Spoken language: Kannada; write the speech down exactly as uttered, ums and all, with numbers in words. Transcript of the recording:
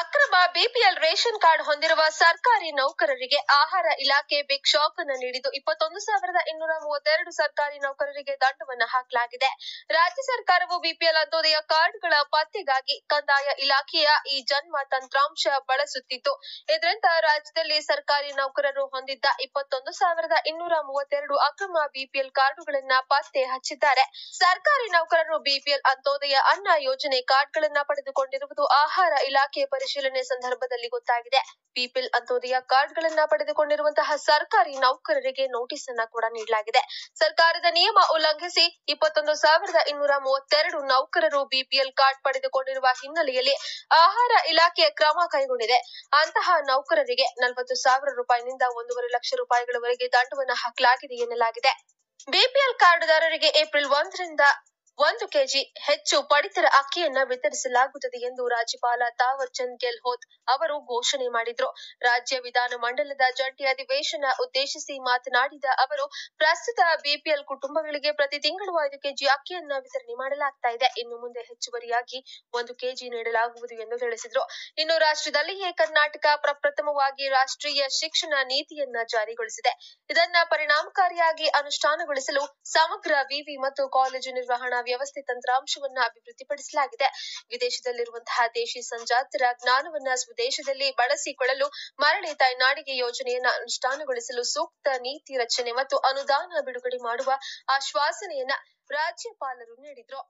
ಅಕ್ರಮ ಬಿಪಿಎಲ್ ರೇಷನ್ ಕಾರ್ಡ್ ಹೊಂದಿರುವ ಸರ್ಕಾರಿ ನೌಕರರಿಗೆ ಆಹಾರ ಇಲಾಖೆ ಬಿಗ್ ಶಾಕ್ ಅನ್ನು ನೀಡಿದ್ದು ಇಪ್ಪತ್ತೊಂದು ಸಾವಿರದ ಇನ್ನೂರ ಮೂವತ್ತೆರಡು ಸರ್ಕಾರಿ ನೌಕರರಿಗೆ ದಂಡವನ್ನು ಹಾಕಲಾಗಿದೆ. ರಾಜ್ಯ ಸರ್ಕಾರವು ಬಿಪಿಎಲ್ ಅಂತ್ಯೋದಯ ಕಾರ್ಡ್ಗಳ ಪತ್ತೆಗಾಗಿ ಕಂದಾಯ ಇಲಾಖೆಯ ಈ ಜನ್ಮ ತಂತ್ರಾಂಶ ಬಳಸುತ್ತಿತ್ತು. ಇದರಿಂದ ರಾಜ್ಯದಲ್ಲಿ ಸರ್ಕಾರಿ ನೌಕರರು ಹೊಂದಿದ್ದ ಇಪ್ಪತ್ತೊಂದು ಸಾವಿರದ ಇನ್ನೂರ ಮೂವತ್ತೆರಡು ಅಕ್ರಮ ಬಿಪಿಎಲ್ ಕಾರ್ಡ್ಗಳನ್ನ ಪತ್ತೆ ಹಚ್ಚಿದ್ದಾರೆ. ಸರ್ಕಾರಿ ನೌಕರರು ಬಿಪಿಎಲ್ ಅಂತ್ಯೋದಯ ಅನ್ನ ಯೋಜನೆ ಕಾರ್ಡ್ಗಳನ್ನ ಪಡೆದುಕೊಂಡಿರುವುದು ಆಹಾರ ಇಲಾಖೆ ಪರಿಶೀಲನೆ ಸಂದರ್ಭದಲ್ಲಿ ಗೊತ್ತಾಗಿದೆ. ಬಿಪಿಎಲ್ ಅಂತ್ಯೋದಯ ಕಾರ್ಡ್ಗಳನ್ನ ಪಡೆದುಕೊಂಡಿರುವಂತಹ ಸರ್ಕಾರಿ ನೌಕರರಿಗೆ ನೋಟಿಸ್ ಅನ್ನ ಕೂಡ ನೀಡಲಾಗಿದೆ. ಸರ್ಕಾರದ ನಿಯಮ ಉಲ್ಲಂಘಿಸಿ ಇಪ್ಪತ್ತೊಂದು ಸಾವಿರದ ಇನ್ನೂರ ಮೂವತ್ತೆರಡು ನೌಕರರು ಬಿಪಿಎಲ್ ಕಾರ್ಡ್ ಪಡೆದುಕೊಂಡಿರುವ ಹಿನ್ನೆಲೆಯಲ್ಲಿ ಆಹಾರ ಇಲಾಖೆ ಕ್ರಮ ಕೈಗೊಂಡಿದೆ. ಅಂತಹ ನೌಕರರಿಗೆ ನಲವತ್ತು ಸಾವಿರ ರೂಪಾಯಿನಿಂದ ಒಂದೂವರೆ ಲಕ್ಷ ರೂಪಾಯಿಗಳವರೆಗೆ ದಂಡವನ್ನು ಹಾಕಲಾಗಿದೆ ಎನ್ನಲಾಗಿದೆ. ಬಿಪಿಎಲ್ ಕಾರ್ಡ್ದಾರರಿಗೆ ಏಪ್ರಿಲ್ ಒಂದರಿಂದ ಒಂದು ಕೆಜಿ ಹೆಚ್ಚು ಪಡಿತರ ಅಕ್ಕಿಯನ್ನ ವಿತರಿಸಲಾಗುತ್ತದೆ ಎಂದು ರಾಜ್ಯಪಾಲ ತಾವರ್ ಚಂದ್ ಗೆಹ್ಲೋಟ್ ಅವರು ಘೋಷಣೆ ಮಾಡಿದ್ರು. ರಾಜ್ಯ ವಿಧಾನಮಂಡಲದ ಜಂಟಿ ಅಧಿವೇಶನ ಉದ್ದೇಶಿಸಿ ಮಾತನಾಡಿದ ಅವರು, ಪ್ರಸ್ತುತ ಬಿಪಿಎಲ್ ಕುಟುಂಬಗಳಿಗೆ ಪ್ರತಿ ತಿಂಗಳು ಐದು ಕೆಜಿ ಅಕ್ಕಿಯನ್ನ ವಿತರಣೆ ಮಾಡಲಾಗ್ತಾ ಇದೆ. ಇನ್ನು ಮುಂದೆ ಹೆಚ್ಚುವರಿಯಾಗಿ ಒಂದು ಕೆಜಿ ನೀಡಲಾಗುವುದು ಎಂದು ತಿಳಿಸಿದ್ರು. ಇನ್ನು ರಾಷ್ಟ್ರದಲ್ಲಿಯೇ ಕರ್ನಾಟಕ ಪ್ರಪ್ರಥಮವಾಗಿ ರಾಷ್ಟ್ರೀಯ ಶಿಕ್ಷಣ ನೀತಿಯನ್ನ ಜಾರಿಗೊಳಿಸಿದೆ. ಇದನ್ನ ಪರಿಣಾಮಕಾರಿಯಾಗಿ ಅನುಷ್ಠಾನಗೊಳಿಸಲು ಸಮಗ್ರ ವಿವಿ ಮತ್ತು ಕಾಲೇಜು ನಿರ್ವಹಣಾ ವ್ಯವಸ್ಥೆ ತಂತ್ರಾಂಶವನ್ನು ಅಭಿವೃದ್ಧಿಪಡಿಸಲಾಗಿದೆ. ವಿದೇಶದಲ್ಲಿರುವಂತಹ ದೇಶಿ ಸಂಜಾತರ ಜ್ಞಾನವನ್ನ ಸ್ವದೇಶದಲ್ಲಿ ಬಳಸಿಕೊಳ್ಳಲು ಮರಳಿ ತಾಯ್ನಾಡಿಗೆ ಯೋಜನೆಯನ್ನು ಅನುಷ್ಠಾನಗೊಳಿಸಲು ಸೂಕ್ತ ನೀತಿ ರಚನೆ ಮತ್ತು ಅನುದಾನ ಬಿಡುಗಡೆ ಮಾಡುವ ಆಶ್ವಾಸನೆಯನ್ನ ರಾಜ್ಯಪಾಲರು ನೀಡಿದ್ರು.